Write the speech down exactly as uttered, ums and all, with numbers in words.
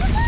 Ow!